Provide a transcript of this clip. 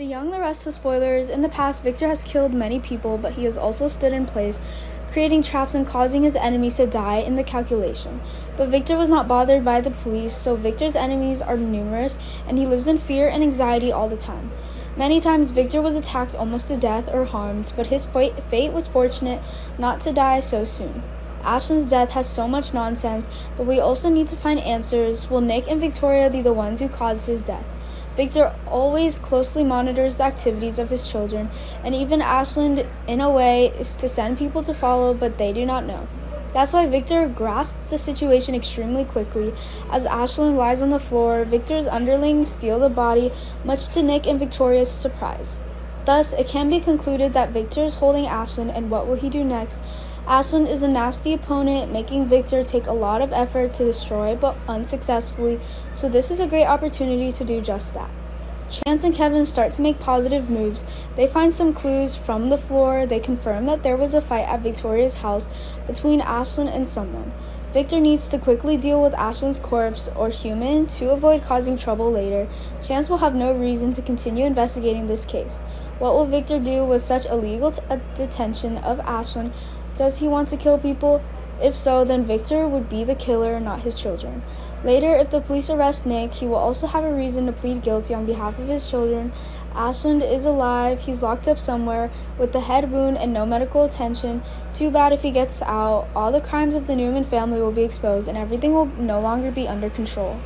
The Young and the Restless spoilers. In the past, Victor has killed many people, but he has also stood in place, creating traps and causing his enemies to die in the calculation. But Victor was not bothered by the police, so Victor's enemies are numerous, and he lives in fear and anxiety all the time. Many times, Victor was attacked almost to death or harmed, but his fate was fortunate not to die so soon. Ashland's death has so much nonsense, but we also need to find answers. Will Nick and Victoria be the ones who caused his death? Victor always closely monitors the activities of his children, and even Ashland, in a way, is to send people to follow, but they do not know. That's why Victor grasped the situation extremely quickly. As Ashland lies on the floor, Victor's underlings steal the body, much to Nick and Victoria's surprise. Thus, it can be concluded that Victor is holding Ashland, and what will he do next? Ashland is a nasty opponent, making Victor take a lot of effort to destroy, but unsuccessfully, so this is a great opportunity to do just that. Chance and Kevin start to make positive moves. They find some clues from the floor. They confirm that there was a fight at Victoria's house between Ashland and someone. Victor needs to quickly deal with Ashland's corpse or human to avoid causing trouble later. Chance will have no reason to continue investigating this case. What will Victor do with such illegal detention of Ashland? Does he want to kill people? If so, then Victor would be the killer, not his children. Later, if the police arrest Nick, he will also have a reason to plead guilty on behalf of his children. Ashland is alive, he's locked up somewhere, with the head wound and no medical attention. Too bad if he gets out, all the crimes of the Newman family will be exposed and everything will no longer be under control.